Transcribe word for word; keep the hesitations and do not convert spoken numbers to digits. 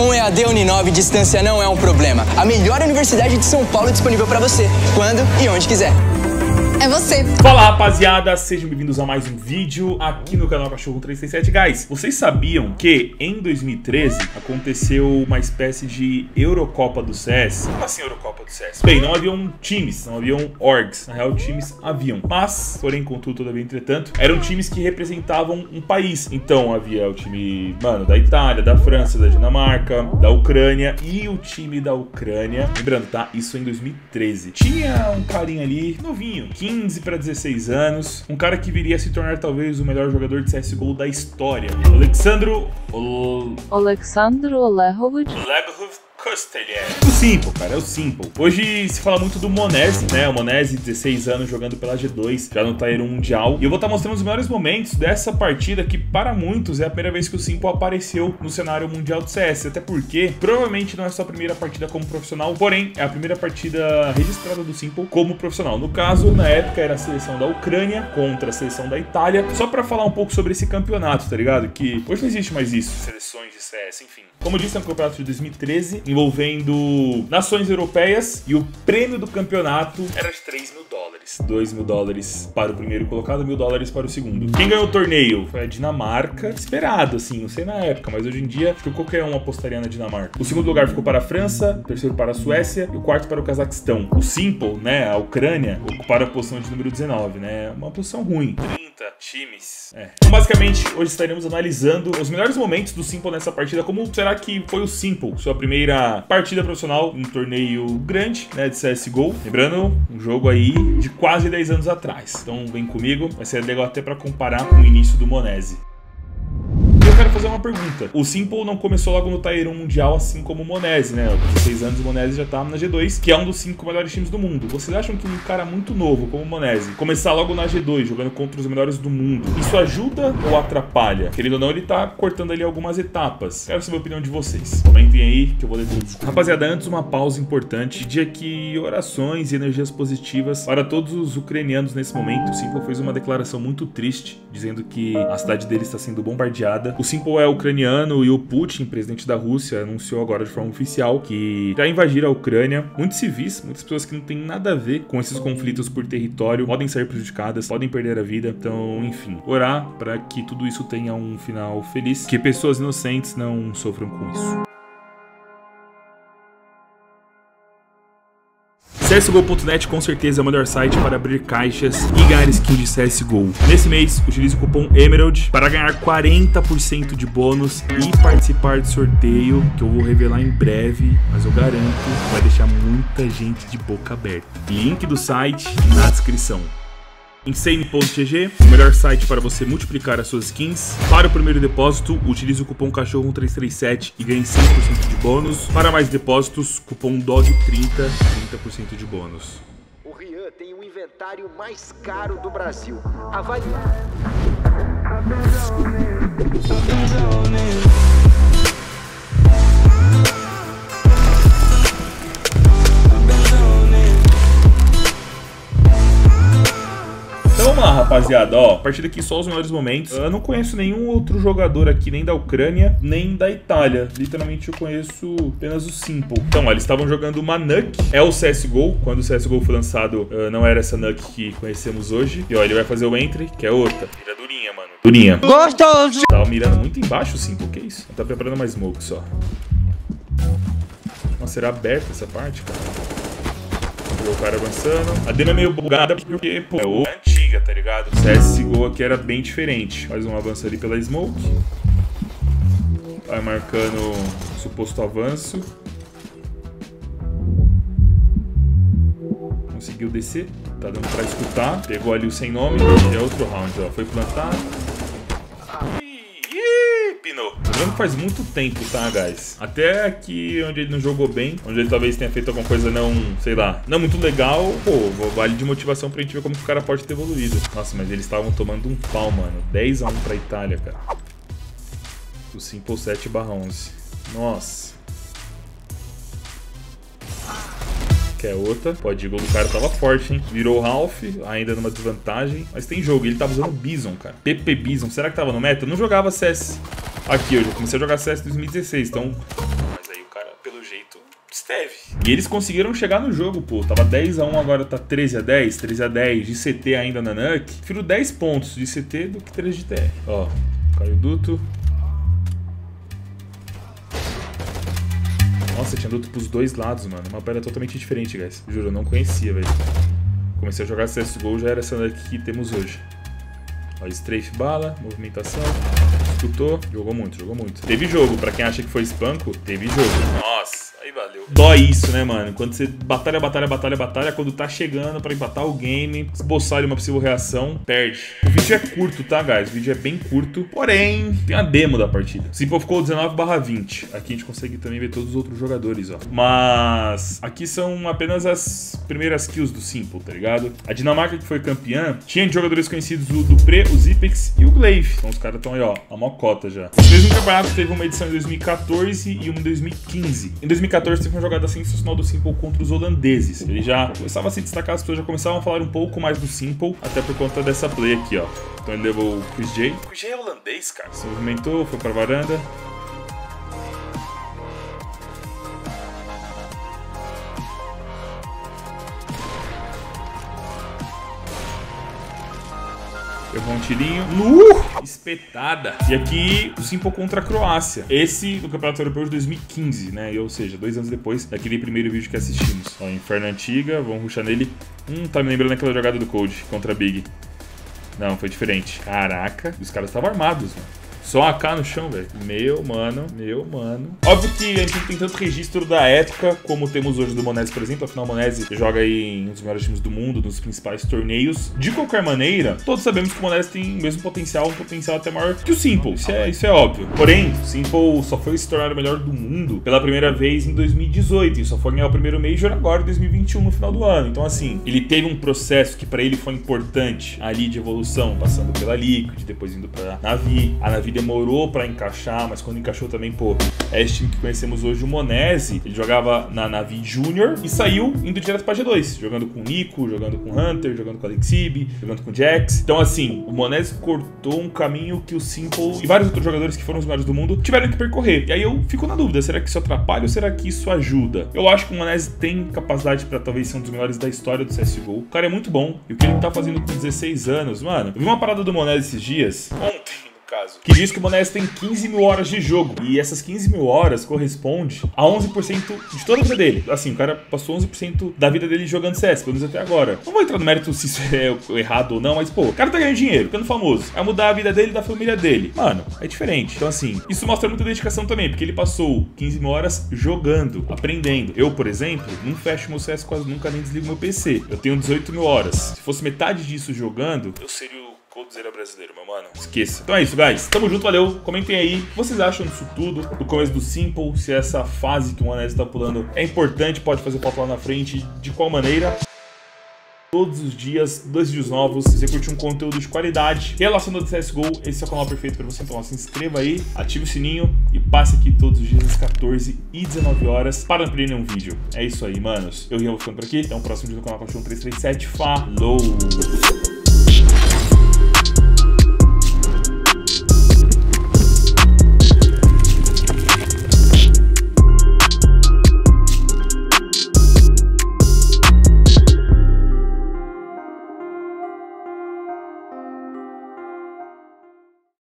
Com E A D Uninove, distância não é um problema. A melhor universidade de São Paulo é disponível para você, quando e onde quiser. É você. Fala, rapaziada, sejam bem-vindos a mais um vídeo aqui no canal Cachorro três seis sete. Guys, vocês sabiam que em dois mil e treze aconteceu uma espécie de Eurocopa do C S? Como assim Eurocopa do C S? Bem, não haviam times, não haviam orgs. Na real, times haviam, mas, porém, contudo, todavia, entretanto, eram times que representavam um país. Então havia o time, mano, da Itália, da França, da Dinamarca, da Ucrânia. E o time da Ucrânia, lembrando, tá? Isso em dois mil e treze. Tinha um carinha ali, novinho, quinze para dezesseis anos, um cara que viria a se tornar talvez o melhor jogador de C S G O da história, Oleksandro Ol... Oleksandro Olehovitch. Olehovitch. O s1mple, cara, é o s1mple. Hoje se fala muito do m0nesy, né? O m0nesy, dezesseis anos, jogando pela G dois, já no Tier um Mundial. E eu vou estar mostrando os melhores momentos dessa partida, que para muitos é a primeira vez que o s1mple apareceu no cenário mundial do C S. Até porque, provavelmente, não é só a primeira partida como profissional, porém, é a primeira partida registrada do s1mple como profissional. No caso, na época, era a seleção da Ucrânia contra a seleção da Itália. Só para falar um pouco sobre esse campeonato, tá ligado? Que hoje não existe mais isso, seleções de C S, enfim. Como eu disse, é um campeonato de dois mil e treze, envolvendo nações europeias, e o prêmio do campeonato era de três mil dólares. dois mil dólares para o primeiro colocado, mil dólares para o segundo. Quem ganhou o torneio foi a Dinamarca, esperado assim, não sei na época, mas hoje em dia acho que qualquer um apostaria na Dinamarca. O segundo lugar ficou para a França, o terceiro para a Suécia e o quarto para o Cazaquistão. O s1mple, né, a Ucrânia, ocuparam a posição de número dezenove, né, uma posição ruim. trinta times. É. Então, basicamente, hoje estaremos analisando os melhores momentos do s1mple nessa partida, como será que foi o s1mple, sua primeira partida profissional, um torneio grande, né, de C S G O, lembrando, um jogo aí de quase dez anos atrás. Então vem comigo, vai ser legal até para comparar com o início do m0nesy. Eu quero fazer uma pergunta. O s1mple não começou logo no Tier um Mundial, assim como o m0nesy, né? Com dezesseis anos, o m0nesy já tá na G dois, que é um dos cinco melhores times do mundo. Vocês acham que um cara muito novo, como o m0nesy, começar logo na G dois, jogando contra os melhores do mundo, isso ajuda ou atrapalha? Querendo ou não, ele tá cortando ali algumas etapas. Quero saber a opinião de vocês. Comentem aí, que eu vou ler tudo. Rapaziada, antes uma pausa importante. Dia que orações e energias positivas para todos os ucranianos nesse momento. O s1mple fez uma declaração muito triste, dizendo que a cidade dele está sendo bombardeada. O s1mple é ucraniano e o Putin, presidente da Rússia, anunciou agora de forma oficial que irá invadir a Ucrânia. Muitos civis, muitas pessoas que não têm nada a ver com esses conflitos por território, podem sair prejudicadas, podem perder a vida. Então, enfim, orar para que tudo isso tenha um final feliz, que pessoas inocentes não sofram com isso. C S G O ponto net com certeza é o melhor site para abrir caixas e ganhar skin de C S G O. Nesse mês, utilize o cupom Emerald para ganhar quarenta por cento de bônus e participar de sorteio, que eu vou revelar em breve, mas eu garanto que vai deixar muita gente de boca aberta. Link do site na descrição. INSANE ponto G G, o melhor site para você multiplicar as suas skins. Para o primeiro depósito, utilize o cupom Cachorro um três três sete e ganhe cinco por cento de bônus. Para mais depósitos, cupom D O G trinta, trinta por cento de bônus. O Rian tem o inventário mais caro do Brasil. Avalie. Então vamos lá, rapaziada, ó, a partir daqui só os melhores momentos. Eu não conheço nenhum outro jogador aqui, nem da Ucrânia, nem da Itália. Literalmente eu conheço apenas o s1mple. Então, ó, eles estavam jogando uma Nuke, é o C S G O, quando o C S G O foi lançado, uh, não era essa Nuke que conhecemos hoje. E ó, ele vai fazer o entry, que é outra. Mira durinha, mano. Durinha. Gostoso! Tava mirando muito embaixo o s1mple, que é isso? Tá preparando mais smoke só. Nossa, será aberta essa parte, cara? O cara avançando. A demo é meio bugada porque, pô, é o... antiga, tá ligado? O C S G O aqui era bem diferente. Faz um avanço ali pela smoke. Vai marcando o suposto avanço. Conseguiu descer. Tá dando pra escutar. Pegou ali o sem nome. E é outro round, ó. Foi plantar. Lembrando que faz muito tempo, tá, guys? Até aqui onde ele não jogou bem, onde ele talvez tenha feito alguma coisa não, sei lá, não muito legal, pô, vale de motivação pra gente ver como que o cara pode ter evoluído. Nossa, mas eles estavam tomando um pau, mano. dez a um pra Itália, cara. O s1mple sete barra onze. Nossa. Que é outra. Pode ir, gol do cara tava forte, hein? Virou o Ralph, ainda numa desvantagem. Mas tem jogo, ele tava usando o Bison, cara. P P Bison, será que tava no meta? Eu não jogava C S. Aqui, eu já comecei a jogar C S em dois mil e dezesseis, então teve. E eles conseguiram chegar no jogo, pô. Tava dez a um, agora tá treze a dez, treze a dez, de C T ainda na Nuke. Prefiro dez pontos de C T do que três de T R. Ó, caiu o duto. Nossa, tinha duto pros dois lados, mano. Uma parada totalmente diferente, guys. Juro, eu não conhecia, velho. Comecei a jogar C S G O, já era essa Nuke que temos hoje. Ó, strafe bala, movimentação. Escutou, jogou muito, jogou muito. Teve jogo, pra quem acha que foi espanco, teve jogo. Nossa, aí valeu. Dói isso, né, mano? Quando você batalha, batalha, batalha, batalha, quando tá chegando pra empatar o game, esboçar uma possível reação, perde. O vídeo é curto, tá, guys? O vídeo é bem curto, porém, tem a demo da partida. s um ple ficou dezenove barra vinte. Aqui a gente consegue também ver todos os outros jogadores, ó. Mas aqui são apenas as primeiras kills do s um ple, tá ligado? A Dinamarca, que foi campeã, tinha de jogadores conhecidos o Dupreeh, o Xyp nove x e o gla um ve. Então os caras estão aí, ó, a mó cota já. Esse mesmo campeonato teve uma edição em dois mil e quatorze e uma em dois mil e quinze. Em dois mil e quatorze teve uma jogada sensacional do s um ple contra os holandeses. Ele já começava a se destacar, as pessoas já começavam a falar um pouco mais do s um ple, até por conta dessa play aqui, ó. Então ele levou o Chris Jay. O Chris Jay é holandês, cara. Se movimentou, foi pra varanda. Levou um tirinho. Uh! Espetada. E aqui o s um ple contra a Croácia. Esse do Campeonato Europeu de dois mil e quinze, né? E, ou seja, dois anos depois daquele primeiro vídeo que assistimos. Ó, Inferno Antiga. Vamos rushar nele. Hum, tá me lembrando daquela jogada do Cold contra a Big. Não, foi diferente. Caraca. Os caras estavam armados, mano. Só a AK no chão, velho. Meu, mano. Meu, mano. Óbvio que a gente não tem tanto registro da época como temos hoje do m zero nesy, por exemplo. Afinal, o m zero nesy joga aí em um dos melhores times do mundo, nos principais torneios. De qualquer maneira, todos sabemos que o m zero nesy tem o mesmo potencial, um potencial até maior que o s um ple. Isso é, isso é óbvio. Porém, o s um ple só foi se tornar o melhor do mundo pela primeira vez em dois mil e dezoito. E só foi ganhar o primeiro Major agora, em dois mil e vinte e um, no final do ano. Então, assim, ele teve um processo que pra ele foi importante ali de evolução, passando pela Liquid, depois indo pra Navi. A Navi demorou pra encaixar, mas quando encaixou também, pô, é esse time que conhecemos hoje, o m zero nesy. Ele jogava na Navi Júnior e saiu indo direto pra G dois, jogando com o NiKo, jogando com o Hunter, jogando com a AleksiB, jogando com o JaCkz. Então, assim, o m zero nesy cortou um caminho que o s um ple e vários outros jogadores que foram os melhores do mundo tiveram que percorrer. E aí eu fico na dúvida, será que isso atrapalha ou será que isso ajuda? Eu acho que o m zero nesy tem capacidade pra talvez ser um dos melhores da história do C S G O. O cara é muito bom. E o que ele tá fazendo com dezesseis anos, mano? Eu vi uma parada do m zero nesy esses dias, ontem, caso, que diz que o m zero nesy tem quinze mil horas de jogo. E essas quinze mil horas corresponde a onze por cento de toda a vida dele. Assim, o cara passou onze por cento da vida dele jogando C S, pelo menos até agora. Não vou entrar no mérito se isso é errado ou não, mas pô, o cara tá ganhando dinheiro, ficando famoso. Vai mudar a vida dele e da família dele. Mano, é diferente. Então assim, isso mostra muita dedicação também, porque ele passou quinze mil horas jogando, aprendendo. Eu, por exemplo, não fecho meu C S quase nunca, nem desligo meu P C. Eu tenho dezoito mil horas. Se fosse metade disso jogando, eu seria o Coldzera brasileiro, meu mano. Esqueça. Então é isso, guys. Tamo junto, valeu. Comentem aí o que vocês acham disso tudo, do começo do s um ple, se essa fase que o m zero nesy tá pulando é importante, pode fazer falta lá na frente, de qual maneira. Todos os dias, dois vídeos novos. Se você curtir um conteúdo de qualidade relacionado ao C S G O, esse é o canal perfeito pra você. Então se inscreva aí, ative o sininho e passe aqui todos os dias às quatorze e dezenove horas para não perder nenhum vídeo. É isso aí, manos. Eu vou ficando por aqui. Até o próximo vídeo do canal Cachorro treze trinta e sete. Falou!